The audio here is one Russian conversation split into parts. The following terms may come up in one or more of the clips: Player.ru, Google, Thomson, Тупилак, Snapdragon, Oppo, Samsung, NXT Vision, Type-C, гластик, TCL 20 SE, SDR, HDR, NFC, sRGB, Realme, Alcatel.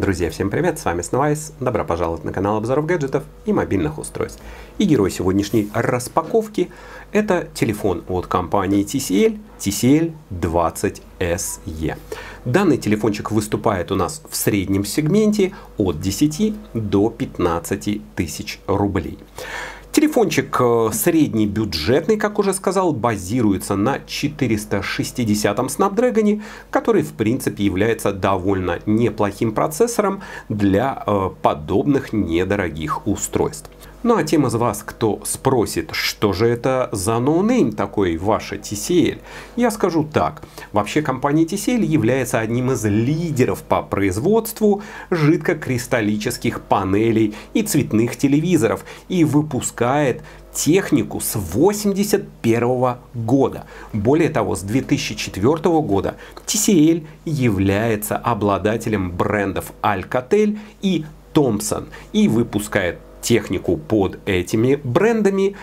Друзья, всем привет, с вами снова Айс, добро пожаловать на канал обзоров гаджетов и мобильных устройств. И герой сегодняшней распаковки – это телефон от компании TCL, TCL 20 SE. Данный телефончик выступает у нас в среднем сегменте от 10 до 15 тысяч рублей. Телефончик среднебюджетный, как уже сказал, базируется на 460-м Snapdragon, который, в принципе, является довольно неплохим процессором для подобных недорогих устройств. Ну а тем из вас, кто спросит, что же это за ноунейм такой ваша TCL, я скажу так. Вообще компания TCL является одним из лидеров по производству жидкокристаллических панелей и цветных телевизоров и выпускает технику с 1981 года. Более того, с 2004 года TCL является обладателем брендов Alcatel и Thomson и выпускает технику под этими брендами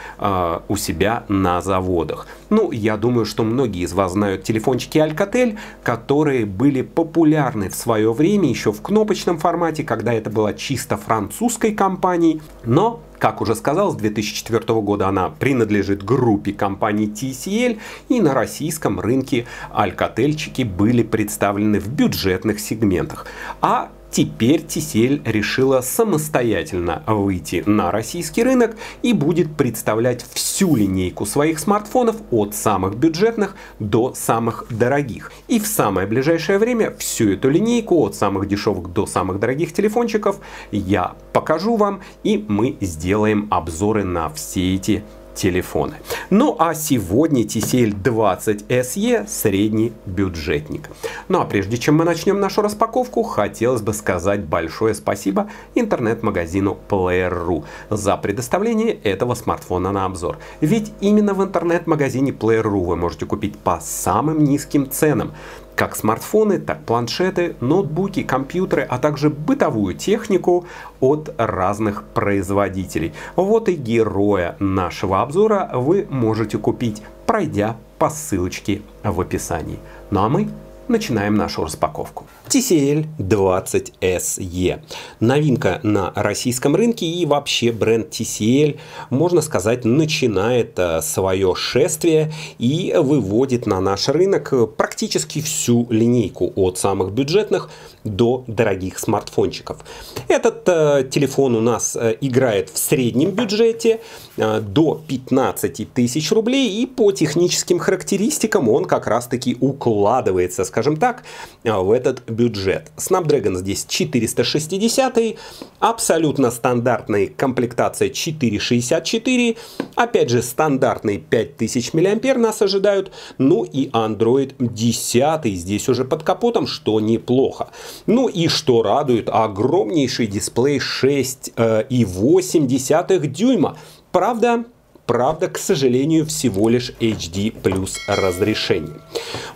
у себя на заводах. Ну, я думаю, что многие из вас знают телефончики Alcatel, которые были популярны в свое время еще в кнопочном формате, когда это была чисто французской компанией, но, как уже сказал, с 2004 года она принадлежит группе компаний TCL, и на российском рынке Alcatelчики были представлены в бюджетных сегментах. А теперь TCL решила самостоятельно выйти на российский рынок и будет представлять всю линейку своих смартфонов от самых бюджетных до самых дорогих. И в самое ближайшее время всю эту линейку от самых дешевых до самых дорогих телефончиков я покажу вам, и мы сделаем обзоры на все эти телефоны. Ну а сегодня TCL 20 SE средний бюджетник. Ну а прежде чем мы начнем нашу распаковку, хотелось бы сказать большое спасибо интернет-магазину Player.ru за предоставление этого смартфона на обзор. Ведь именно в интернет-магазине Player.ru вы можете купить по самым низким ценам как смартфоны, так планшеты, ноутбуки, компьютеры, а также бытовую технику от разных производителей. Вот и героя нашего обзора вы можете купить, пройдя по ссылочке в описании. Ну а мы начинаем нашу распаковку. TCL 20 SE. Новинка на российском рынке, и вообще бренд TCL, можно сказать, начинает свое шествие и выводит на наш рынок практически всю линейку от самых бюджетных до дорогих смартфончиков. Этот телефон у нас играет в среднем бюджете до 15 тысяч рублей, и по техническим характеристикам он как раз таки укладывается, скажем так, в этот бюджет. Snapdragon здесь 460, абсолютно стандартная комплектация 464, опять же стандартные 5000 мА нас ожидают, ну и Android 10 здесь уже под капотом, что неплохо. Ну и что радует, огромнейший дисплей 6,8 дюйма. Правда, к сожалению, всего лишь HD плюс разрешение.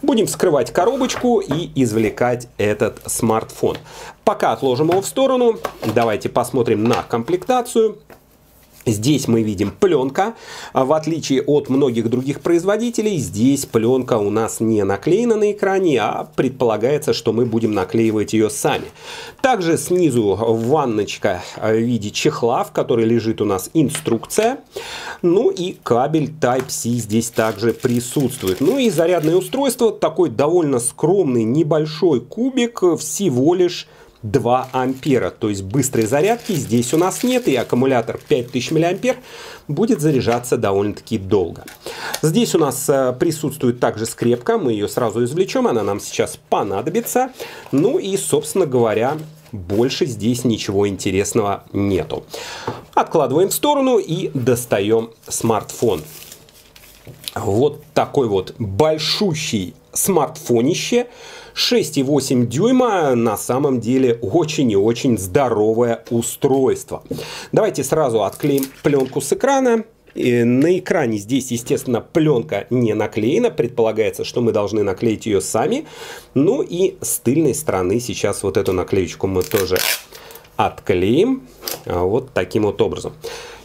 Будем вскрывать коробочку и извлекать этот смартфон. Пока отложим его в сторону. Давайте посмотрим на комплектацию. Здесь мы видим пленка. В отличие от многих других производителей, здесь пленка у нас не наклеена на экране, а предполагается, что мы будем наклеивать ее сами. Также снизу ванночка в виде чехла, в которой лежит у нас инструкция. Ну и кабель Type-C здесь также присутствует. Ну и зарядное устройство, такой довольно скромный небольшой кубик, всего лишь 2 ампера, то есть быстрой зарядки здесь у нас нет, и аккумулятор 5000 мА будет заряжаться довольно-таки долго. Здесь у нас присутствует также скрепка, мы ее сразу извлечем, она нам сейчас понадобится. Ну и, собственно говоря, больше здесь ничего интересного нету. Откладываем в сторону и достаем смартфон. Вот такой вот большущий смартфонище, 6,8 дюйма, на самом деле очень и очень здоровое устройство. Давайте сразу отклеим пленку с экрана. На экране здесь, естественно, пленка не наклеена, предполагается, что мы должны наклеить ее сами. Ну и с тыльной стороны сейчас вот эту наклеечку мы тоже отклеим вот таким вот образом.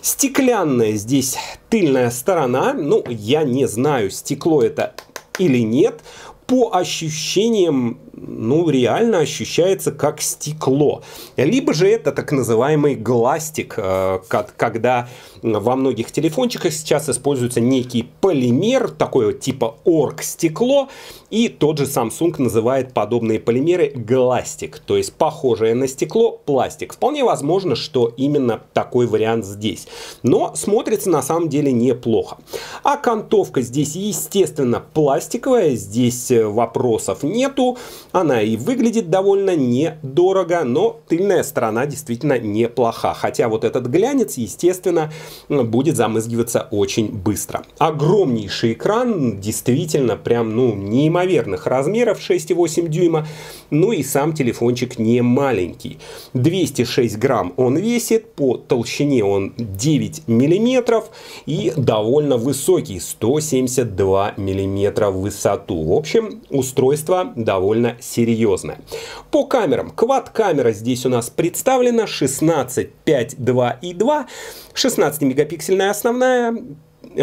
Стеклянная здесь тыльная сторона, ну я не знаю, стекло это или нет. по ощущениям, ну, реально ощущается как стекло. Либо же это так называемый гластик, когда во многих телефончиках сейчас используется некий полимер, такое типа оргстекло, и тот же Samsung называет подобные полимеры гластик, то есть похожее на стекло пластик. Вполне возможно, что именно такой вариант здесь, но смотрится на самом деле неплохо. Окантовка здесь, естественно, пластиковая, здесь вопросов нету. Она и выглядит довольно недорого, но тыльная сторона действительно неплоха. Хотя вот этот глянец, естественно, будет замызгиваться очень быстро. Огромнейший экран, действительно, прям, ну, неимоверных размеров, 6,8 дюйма. Ну и сам телефончик не маленький. 206 грамм он весит, по толщине он 9 миллиметров и довольно высокий, 172 миллиметра в высоту. В общем, устройство довольно серьезная. По камерам. Квад-камера здесь у нас представлена: 16, 5, 2 и 2. 16-мегапиксельная основная,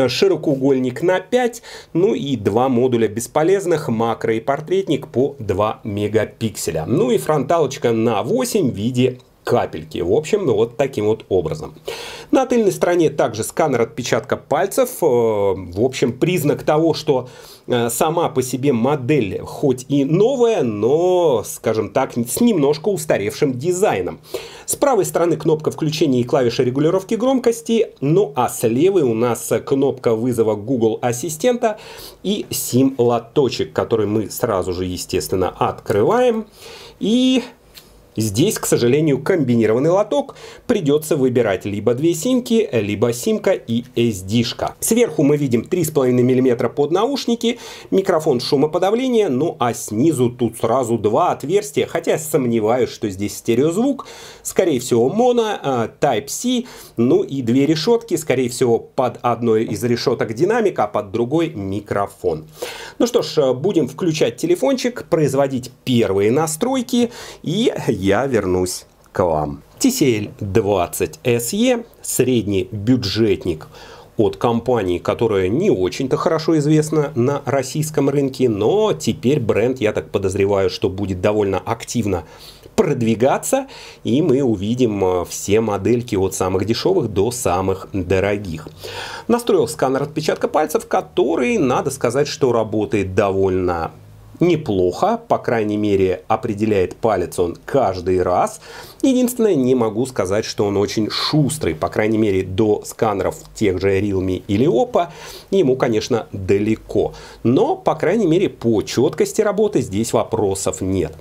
широкоугольник на 5, ну и два модуля бесполезных, макро и портретник по 2 мегапикселя. Ну и фронталочка на 8 в виде капельки. В общем, вот таким вот образом. На тыльной стороне также сканер отпечатка пальцев. В общем, признак того, что сама по себе модель хоть и новая, но, скажем так, с немножко устаревшим дизайном. С правой стороны кнопка включения и клавиша регулировки громкости, ну а с левой у нас кнопка вызова Google Ассистента и SIM-лоточек, который мы сразу же, естественно, открываем. И здесь, к сожалению, комбинированный лоток. Придется выбирать либо две симки, либо симка и SD-шка. Сверху мы видим 3,5 мм под наушники, микрофон шумоподавления, ну а снизу тут сразу два отверстия, хотя сомневаюсь, что здесь стереозвук. Скорее всего, моно, Type-C, ну и две решетки, скорее всего, под одной из решеток динамик, а под другой микрофон. Ну что ж, будем включать телефончик, производить первые настройки, и я вернусь к вам. TCL 20 SE, средний бюджетник от компании, которая не очень-то хорошо известна на российском рынке, но теперь бренд, я так подозреваю, что будет довольно активно продвигаться, и мы увидим все модельки от самых дешевых до самых дорогих. Настроил сканер отпечатка пальцев, который, надо сказать, что работает довольно неплохо, по крайней мере, определяет палец он каждый раз. Единственное, не могу сказать, что он очень шустрый, по крайней мере, до сканеров тех же Realme или Oppo ему, конечно, далеко. Но, по крайней мере, по четкости работы здесь вопросов нет.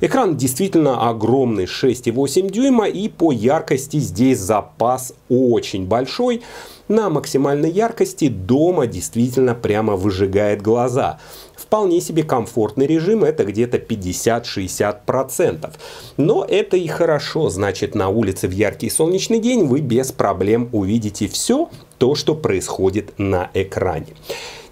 Экран действительно огромный, 6,8 дюйма, и по яркости здесь запас очень большой. На максимальной яркости дома действительно прямо выжигает глаза. Вполне себе комфортный режим, это где-то 50-60%. Но это и хорошо, значит, на улице в яркий солнечный день вы без проблем увидите все то, что происходит на экране.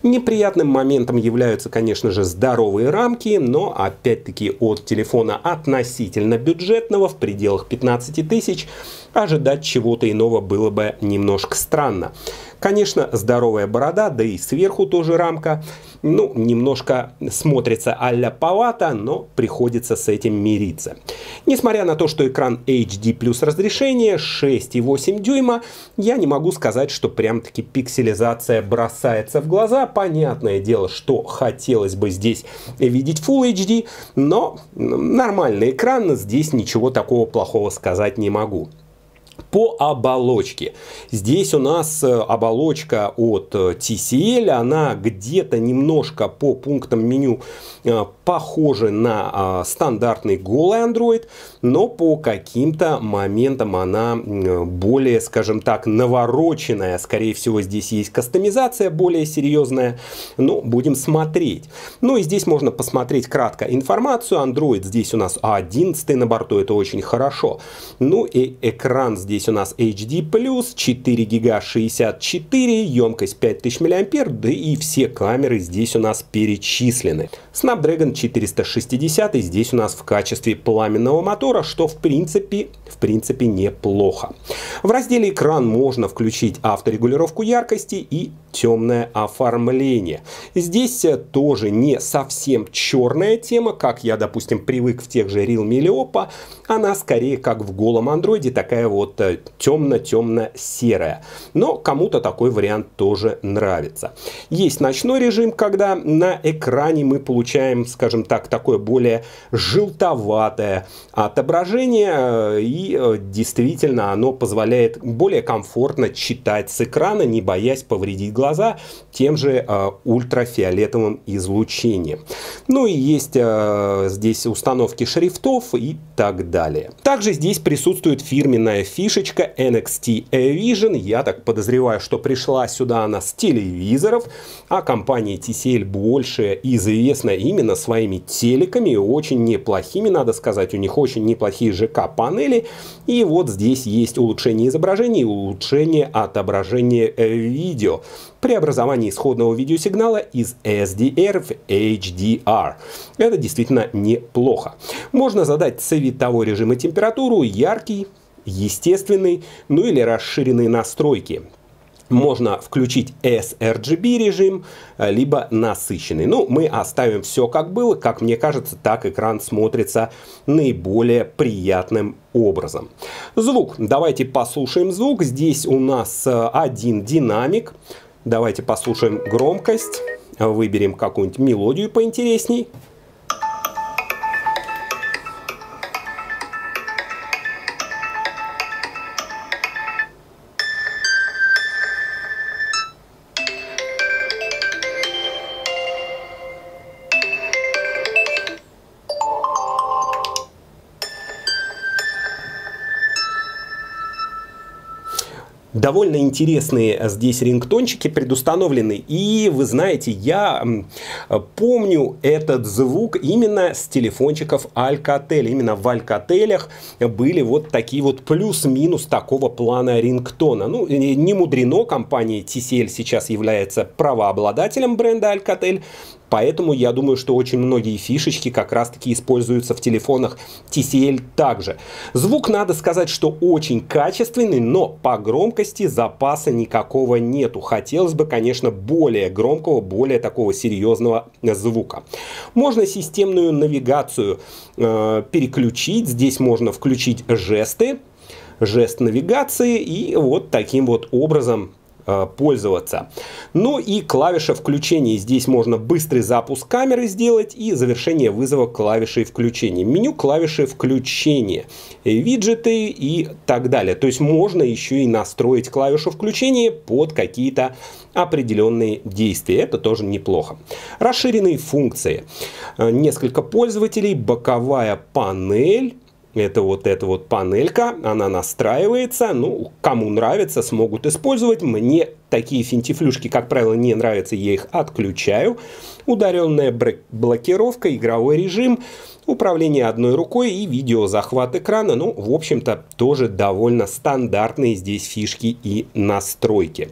Неприятным моментом являются, конечно же, здоровые рамки, но опять-таки от телефона относительно бюджетного в пределах 15 тысяч ожидать чего-то иного было бы немножко странно. Конечно, здоровая борода, да и сверху тоже рамка, ну, немножко смотрится аляповато, но приходится с этим мириться. Несмотря на то, что экран HD плюс разрешение 6,8 дюйма, я не могу сказать, что прям-таки пикселизация бросается в глаза. Понятное дело, что хотелось бы здесь видеть Full HD, но нормальный экран, здесь ничего такого плохого сказать не могу. По оболочке. Здесь у нас оболочка от TCL, она где-то немножко по пунктам меню похожа на стандартный голый Android, но по каким-то моментам она более, скажем так, навороченная. Скорее всего, здесь есть кастомизация более серьезная, но будем смотреть. Ну и здесь можно посмотреть кратко информацию. Android здесь у нас 11 на борту, это очень хорошо. Ну и экран здесь здесь у нас HD+, 4 гига 64, емкость 5000 мА, да и все камеры здесь у нас перечислены. Snapdragon 460 здесь у нас в качестве пламенного мотора, что в принципе неплохо. В разделе «Экран» можно включить авторегулировку яркости и темное оформление. Здесь тоже не совсем черная тема, как я, допустим, привык в тех же Realme или Oppo. Она скорее как в голом андроиде, такая вот темно-темно-серая. Но кому-то такой вариант тоже нравится. Есть ночной режим, когда на экране мы получаем, скажем так, такое более желтоватое отображение. И действительно оно позволяет более комфортно читать с экрана, не боясь повредить глаза тем же ультрафиолетовым излучением. Ну и есть здесь установки шрифтов и так далее. Также здесь присутствует фирменная фишечка NXT Vision. Я так подозреваю, что пришла сюда она с телевизоров, а компания TCL больше известна именно своими телеками, очень неплохими, надо сказать, у них очень неплохие ЖК-панели. И вот здесь есть улучшение изображения и улучшение отображения видео. Преобразование исходного видеосигнала из SDR в HDR. Это действительно неплохо. Можно задать цветовой режим и температуру, яркий, естественный, ну или расширенные настройки. Можно включить sRGB режим, либо насыщенный. Ну, мы оставим все как было. Как мне кажется, так экран смотрится наиболее приятным образом. Звук. Давайте послушаем звук. Здесь у нас один динамик. Давайте послушаем громкость. Выберем какую-нибудь мелодию поинтересней. Довольно интересные здесь рингтончики предустановлены. И вы знаете, я помню этот звук именно с телефончиков Alcatel. Именно в Alcatel'ах были вот такие вот плюс-минус такого плана рингтона. Ну, не мудрено, компания TCL сейчас является правообладателем бренда Alcatel. Поэтому я думаю, что очень многие фишечки как раз-таки используются в телефонах TCL также. Звук, надо сказать, что очень качественный, но по громкости запаса никакого нету. Хотелось бы, конечно, более громкого, более такого серьезного звука. Можно системную навигацию переключить. Здесь можно включить жесты, жест навигации и вот таким вот образом пользоваться. Ну и клавиша включения. Здесь можно быстрый запуск камеры сделать и завершение вызова клавишей включения. Меню клавиши включения, виджеты и так далее. То есть можно еще и настроить клавишу включения под какие-то определенные действия. Это тоже неплохо. Расширенные функции. Несколько пользователей, боковая панель. Это вот панелька, она настраивается, ну, кому нравится, смогут использовать. Мне такие финтифлюшки, как правило, не нравятся, я их отключаю. Ударенная блокировка, игровой режим, управление одной рукой и видеозахват экрана. Ну, в общем-то, тоже довольно стандартные здесь фишки и настройки.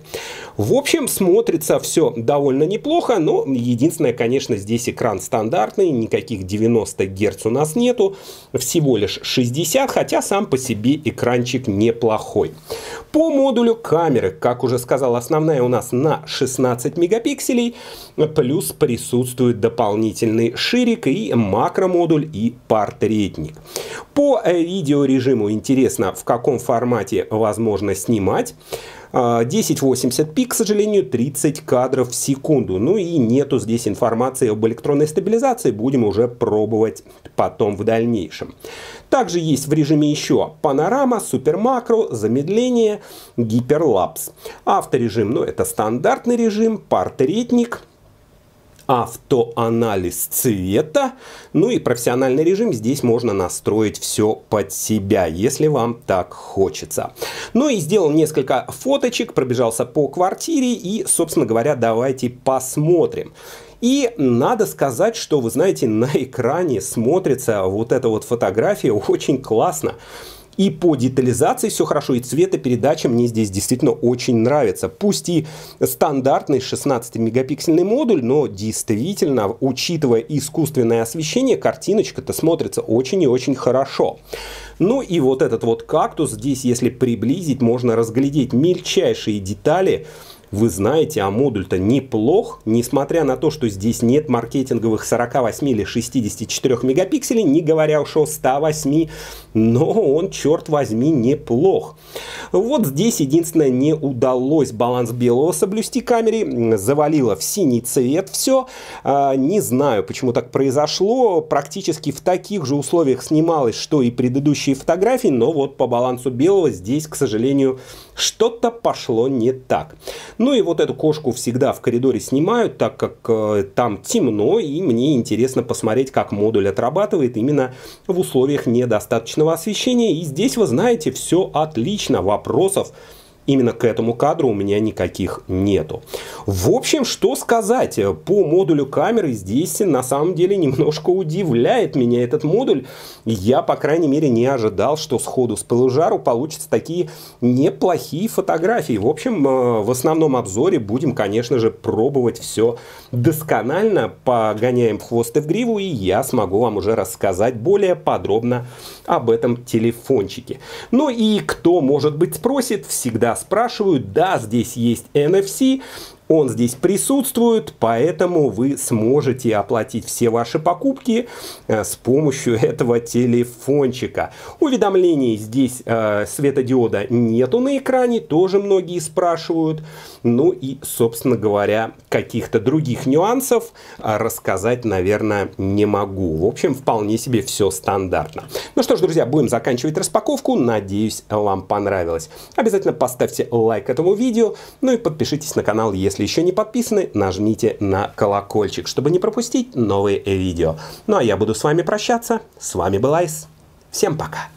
В общем, смотрится все довольно неплохо, но единственное, конечно, здесь экран стандартный, никаких 90 Гц у нас нету, всего лишь 60, хотя сам по себе экранчик неплохой. По модулю камеры, как уже сказал, основная у нас на 16 мегапикселей, плюс присутствует дополнительный ширик и макромодуль и портретник. По видеорежиму интересно, в каком формате возможно снимать. 1080p, к сожалению, 30 кадров в секунду. Ну и нету здесь информации об электронной стабилизации. Будем уже пробовать потом в дальнейшем. Также есть в режиме еще панорама, супермакро, замедление, гиперлапс. Авторежим, ну это стандартный режим, портретник. Автоанализ цвета, ну и профессиональный режим. Здесь можно настроить все под себя, если вам так хочется. Ну и сделал несколько фоточек, пробежался по квартире и, собственно говоря, давайте посмотрим. И надо сказать, что, вы знаете, на экране смотрится вот эта вот фотография очень классно. И по детализации все хорошо, и цветопередача мне здесь действительно очень нравится. Пусть и стандартный 16-мегапиксельный модуль, но действительно, учитывая искусственное освещение, картиночка-то смотрится очень и очень хорошо. Ну и вот этот вот кактус здесь, если приблизить, можно разглядеть мельчайшие детали. Вы знаете, а модуль-то неплох, несмотря на то, что здесь нет маркетинговых 48 или 64 мегапикселей, не говоря уж о 108, но он, черт возьми, неплох. Вот здесь единственное, не удалось баланс белого соблюсти камере, завалило в синий цвет все. Не знаю, почему так произошло, практически в таких же условиях снималось, что и предыдущие фотографии, но вот по балансу белого здесь, к сожалению, что-то пошло не так. Ну и вот эту кошку всегда в коридоре снимают, так как там темно, и мне интересно посмотреть, как модуль отрабатывает именно в условиях недостаточного освещения. И здесь, вы знаете, все отлично, вопросов именно к этому кадру у меня никаких нету. В общем, что сказать, по модулю камеры здесь на самом деле немножко удивляет меня этот модуль. Я, по крайней мере, не ожидал, что сходу с пылу с жару получатся такие неплохие фотографии. В общем, в основном обзоре будем, конечно же, пробовать все досконально, погоняем хвосты в гриву, и я смогу вам уже рассказать более подробно об этом телефончике. Ну и кто, может быть, спросит, всегда спрашивают, да, здесь есть NFC, он здесь присутствует, поэтому вы сможете оплатить все ваши покупки с помощью этого телефончика. Уведомлений здесь светодиода нету на экране, тоже многие спрашивают. Ну и, собственно говоря, каких-то других нюансов рассказать, наверное, не могу. В общем, вполне себе все стандартно. Ну что ж, друзья, будем заканчивать распаковку. Надеюсь, вам понравилось. Обязательно поставьте лайк этому видео, ну и подпишитесь на канал, если еще не подписаны, нажмите на колокольчик, чтобы не пропустить новые видео. Ну а я буду с вами прощаться. С вами был Айс. Всем пока.